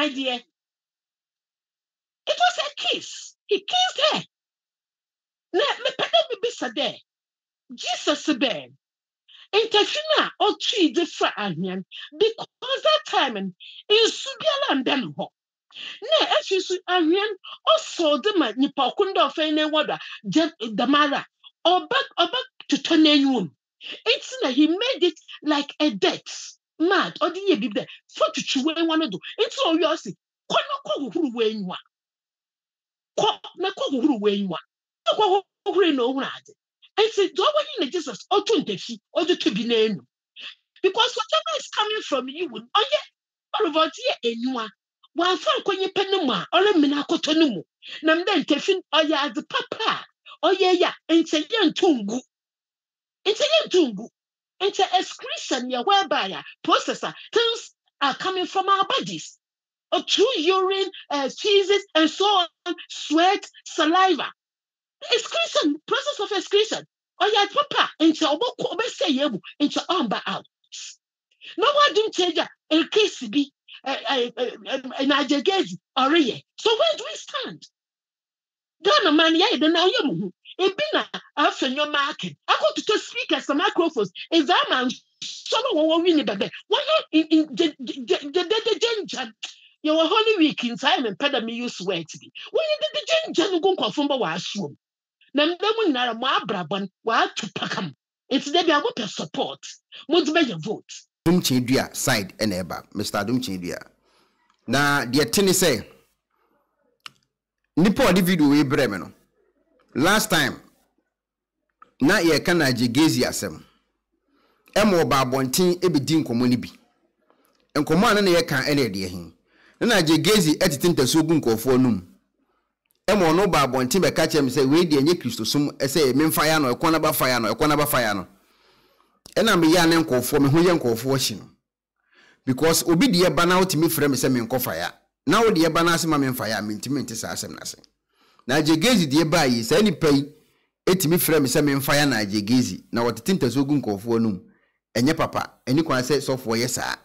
my dear. It was a kiss. He kissed her. Jesus ben. Interfina or tree the fat onion because that time in Subialan Benho. Ne if you see onion or saw the man Nipakunda of any water, the mara or back to Tonenum. It's like he made it like a death. Mad or the year there. So to chew one of do. It's all you see. Quanoko who weigh one. Quanako who weigh one. No one had it. And say, do I want Jesus or Tuntefi or the Tubinenu? Because whatever is coming from you would, oh yeah, or about here anyone. While Falcon Penuma or a Minacotonumu, Namden Tefin or ya the papa, or yeah, and say young Tungu. It's a young Tungu. And say, excretion, your whereby processor, things are coming from our bodies. Or through urine, feces, and so on, sweat, saliva. Excretion, process of excretion. Oh, yeah, papa, and so what say you into umber out. No one do change a case be an agagage or a. So where do we stand? Donna man, yeah, the now you been after your market. I go to speak as the microphones. Is that man? Someone will win it. Why in the danger? You were holy week in time and pedami you swear to be. When you did the gen go confumba washroom. Nam Nara Mabraban were to Pakam. It's there be a whopper support. Multiple your vote. Dumchindia side and eba, Mr. Dumchindia. Na dear Tenny say Nipo individu we bremeno. Last time na ye can I jigezi asem. Emo babontin ebidin komunibi. And command ye can any dear him. Na jegezi etitinta sogun nkofo num emo no ba bonti be kache me se we de enye kristo som ese me mfa ya no ekona ba fa ya no ekona ba fa ya no ena me ya ne nkofo me ho ye nkofo hye no because obi de ba na otimi frɛ me se me nkofa ya na wo de ba na asema me mfa ya me ntimi ntisa asem na se na jegezi de ba yi se ni pai etimi frɛ me se me mfa ya na jegezi na otitinta sogun nkofo num enye papa eni kwa se sofo ye saa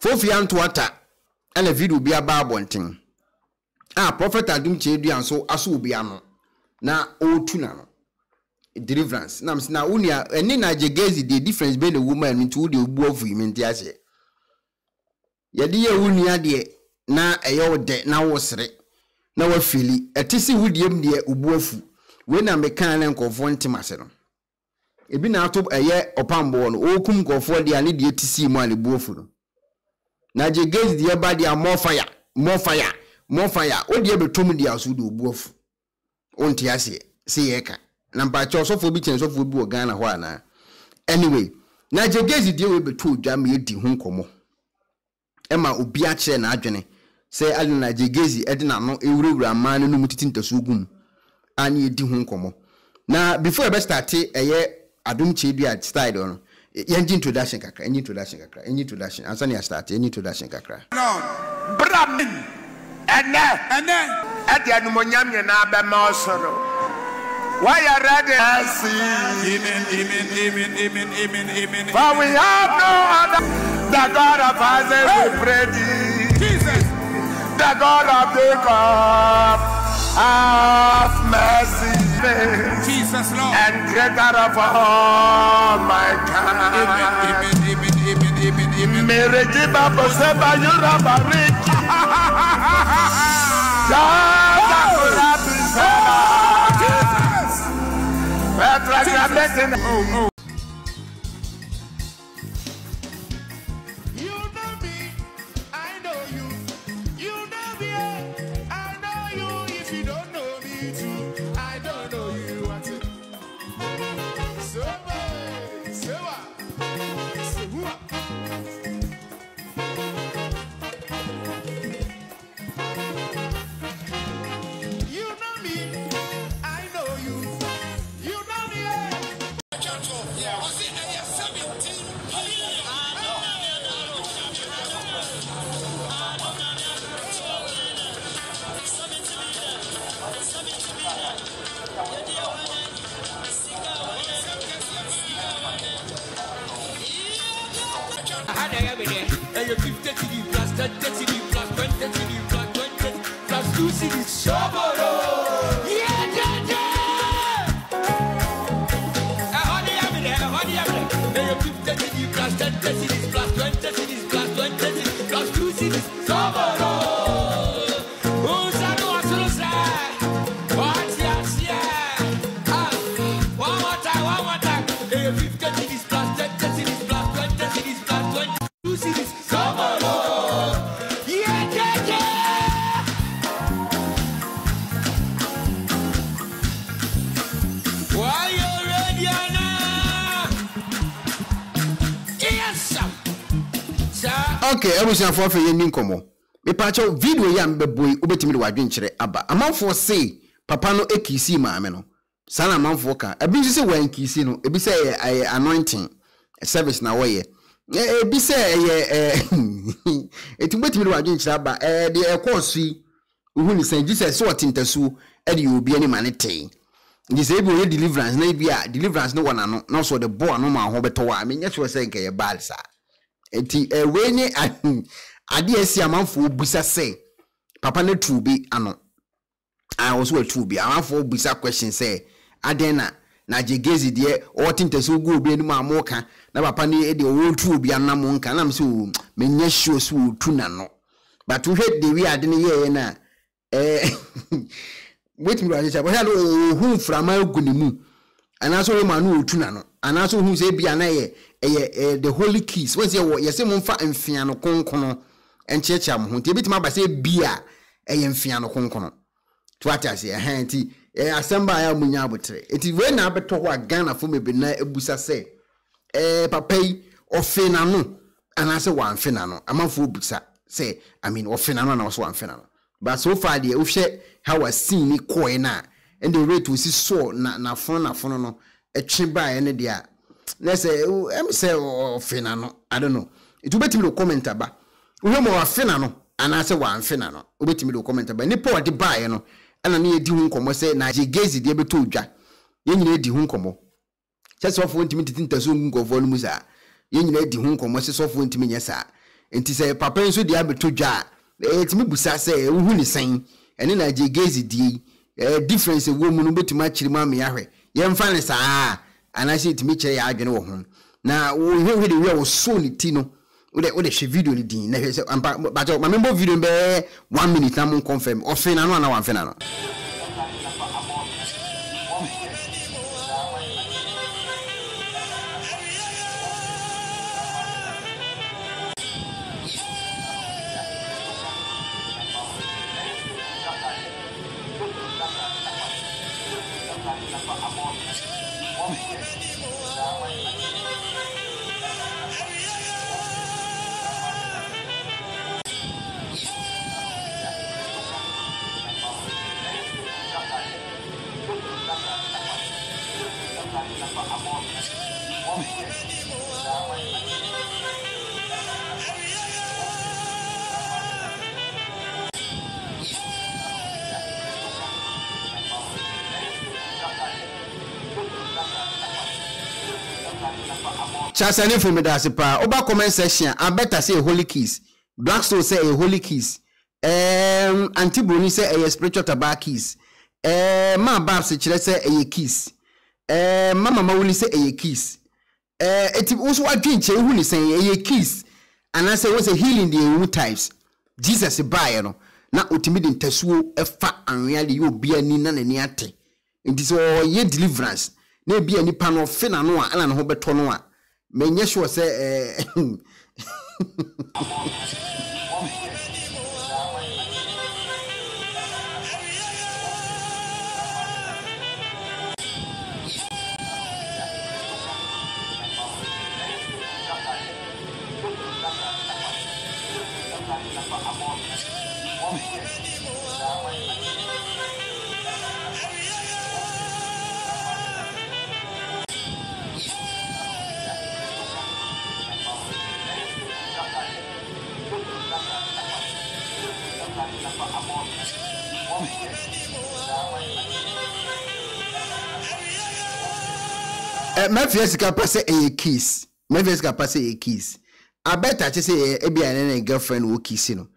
fofia ntwata and a video be a barbonting. Ah, Prophet Adum Chedian so asu biano. Na o tunano. Deliverance. Nams na unia and nina jegezi the difference between the woman into the both women diase. Yadia unia de na a yo de na wasre. Na wa fili. A tisi woodium de ubofu. When I mekan and confronti maseno. E bin out of a year upon born, o cum go for the ani de tisi mali bofuno. Na jegezi the body are more fire, more fire, more fire. O the able to me the house would do both. On Tiasi, say Eka. Nampacho so for beating so for Bugana Wana. Anyway, na jegezi the able to jam ye di hunkomo. Emma Ubiache and Ajane. Say Alina jegezi, Edna no irregular man no mutitin to sugum. And ye di hunkomo. Now, before I best start, a year Adum Chibia started on. Any introduction kakra, any introduction kakra, any introduction. Answer ni start, any introduction kakra. No, Brahmin, ene, ati anumonyam yena ba maosoro. Why are ready? Amen. For we have no other. The God of Isaac we pray thee. Jesus, the God of Jacob, have mercy. Jesus Lord and greater of all my kind. Amen. Mary Jibabo Seba Yoruba Rich. Oh, Okay, I was in for you in Komo. Me patcho video yam beboy ubetimil wadwinchere aba. Amount for say papa no ekisi ma ameno. Sana amount for ka. Ebi se wen kisi no. Ebi say anointing service na wo ye. Ebi say etubetimil wadwinchere aba. The ekosi uhu ni say Jesus so atintasu e de obi ani mane ten. This able deliverance na bi a deliverance no wana no. No so the boy no ma ho beto wa. Me nyeso say nke ye balsa. Eti weni adi esi amanfo obisa say papa ne true bi ano I also a true bi amanfo obisa question say adena na jegezi de o tinteso go obi enu amoka na papa ne e de o true bi anamo nka na me say menye show so tu na no but we head the we adena ye na wait me run chaba hello hu frama gunimu anaso we manu otu na no anaso hu say bia na ye the holy keys when you say monfa mfiano konkono enchecha mo nti bitima ba say bia eye mfiano konkono to atase eh nti asemba ya munya abotre nti we na beto ho agana fo mebe na ebusa say papai ofe na no ana say wan fe na no amafo obusa say I mean ofe na no na so wan fe na no but so far the ofhe how was seen ni koe na and the rate we see so na fon no etwe ba ene dia let's say, I'm saying, oh, Finano, I don't know. It will bet me to comment about. We have more Finano, and I say, one Finano, wait me to comment about. Nippo at the buy, no, and I need you, come, say, Naji Gazi, the able to jack. You need the Hunkomo. Just off went to me to think the Zoom go Volusa. You need the Hunkomo, soft went to me, yes, sir. And to say, Papa, so the able to jack. It's me, Busa, say, who is saying, and then I Gazi, the difference a woman who to match the mammy. Young finally, sir. And I said to me, I don't know. Now, we really were so litino. What is she video? But I remember video by 1 minute. I'm confirm. Or Fenano, and I'm Fenano. Chasani for me that's a pa over comment section. I better say holy keys. Blackstone say a holy keys. Antiboni say a spiritual tobacco keys. Ma Babs say a keys. Mama Mawuli say a keys. It also a drink who is saying a keys. And I say what's a healing the types. Jesus a buyer. Now ultimate tesu a fat and really you be a nina and yate. It is all ye deliverance. Ne be any pan of fenanoa and an hobertonoa. Menyesho was my first can pass a kiss. My first can pass a kiss. I bet I just say a girlfriend will kiss you.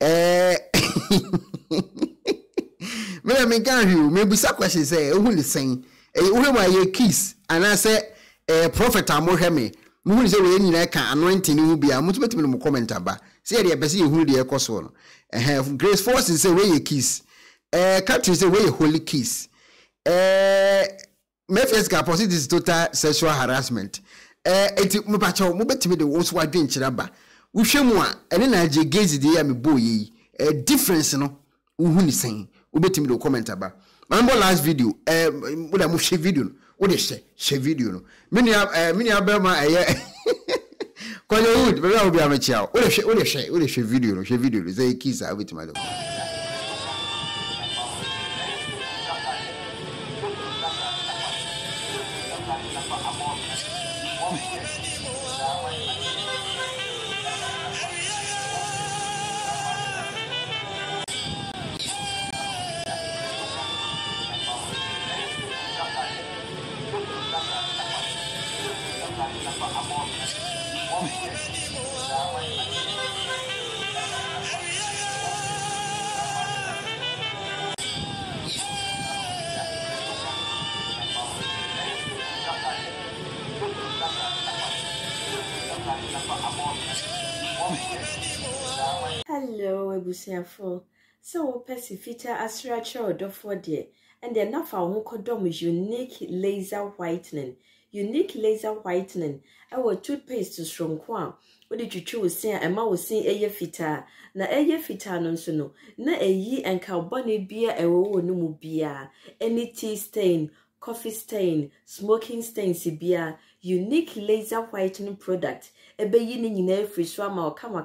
Me can you maybe some questions say who is saying a kiss and I say a prophet am hear me who is we any like anointing who be am to me no comment aba say the person who dey cause one grace force say we a kiss captain say we a holy kiss me first can possibly this total sexual harassment it me pa cho mo betime de wo so adwen kyera ba wo hwemu a ene na je gaze dey am boyi difference no wo hu ni sen wo betime de comment aba remember last video wo da mo share video no wo de share video no mini abema eye koyo wood be wo bi am chia wo de share video no share video ze kiss a betime de Hello, Ebusiafo. So, Pesifita Asracha or Dofodia, and then now for Wokodom is unique laser whitening. Unique laser whitening. Our toothpaste to strong kwa. What did you choose? Say, Emma was seeing a fita. Na a fita non so no. Na a ye and carboni beer a woe no mu beer. Any tea stain, coffee stain, smoking stain, sibia. Unique laser whitening product. Ebe yini nyine free swama or kama.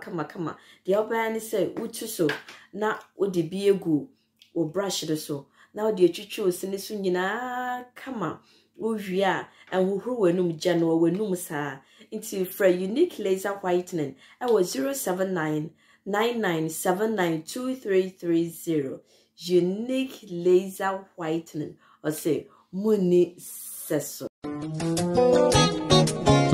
The other one is say, Utuso. Na o de beer goo. O brush the so. Now the chuchu sinisunina kama. Uvia and who were num general were numsa into for unique laser whitening. I was 079-9979-2330. Unique laser whitening or say money sesso.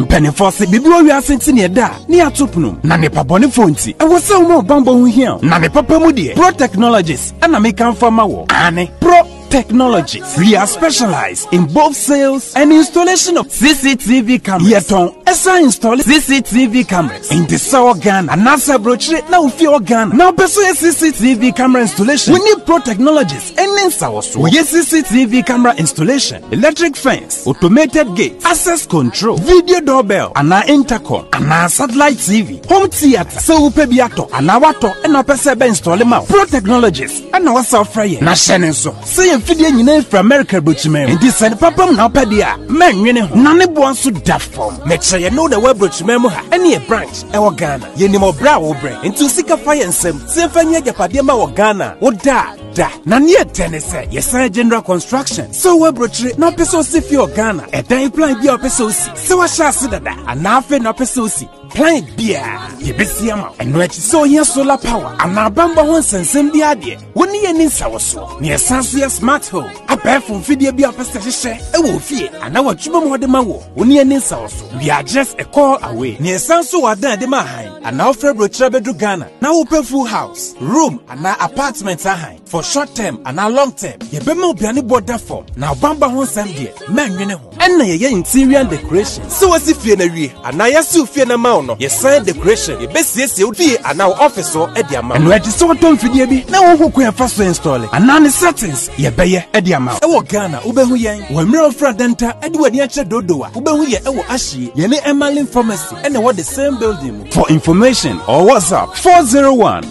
Penifos bibio wi asenti ne da ne atopnum na ne pabone fonti e wo se wo bambo hu hia na ne papa mu de Pro Technologies ana me kan fa mawo ane Pro Technologies. We are specialized in both sales and installation of CCTV cameras. Yeton esa install CCTV cameras in the Sour Ghana and NASA brochure now fear Ghana. Now pursue CCTV camera installation. We need Pro Technologies and Ninsawasu. We need CCTV camera installation, electric fence, automated gate, access control, video doorbell, and our intercom, and our satellite TV, home theater, so upebiato, and our water, and our PCB install. Pro Technologies and our software. Na shenenso. See Fidian name from America, Butchman. And this and Papa Napadia. Men, you know, none of one should that form. Make sure you know the web Butchman, any branch, our Ghana. You know, brow brain into Sika Fire and Sam, Sefania Padema or Ghana. What da? Da. Nanya Tennessee, yes, general construction. So web brochure, no pesos if you're Ghana. A day plan be a pesosi. So I shall see that, and nothing a pesosi. Plan beer, you be see amount. And which so here solar power. And now Bamba wants and send the idea. When you need Sawaso, near Sansia Smart Home, a pair from Fidia be a pesticide, a wolf here, and our Chuma Modemawo, when you need Sawaso. We are just a call away. Near Sansu Adan de Mahain, and now February Trebedru Ghana. Now open full house, room, and now apartments are for short term and now long term. You be more piano border form. Now Bamba wants and dear, man, you know, and now you're interior decoration. So as if you're in a way, and now you're so fear amount. Your sign decoration, your best yes, you be an officer at the amount. And where the sort of video be now who can first install it. And now the settings, your bayer at the amount. Our Ghana, Ubehuyan, when Mirror Fradenta, Edward Yacha Dodoa, Ubehuya, our Ashi, Yene Emily Pharmacy, and what the same building. For information or WhatsApp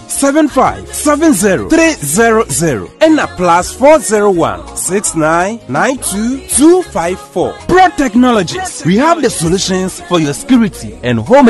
401-7570-300 and a plus 401-6992-254. Pro Technologies, we have the solutions for your security and home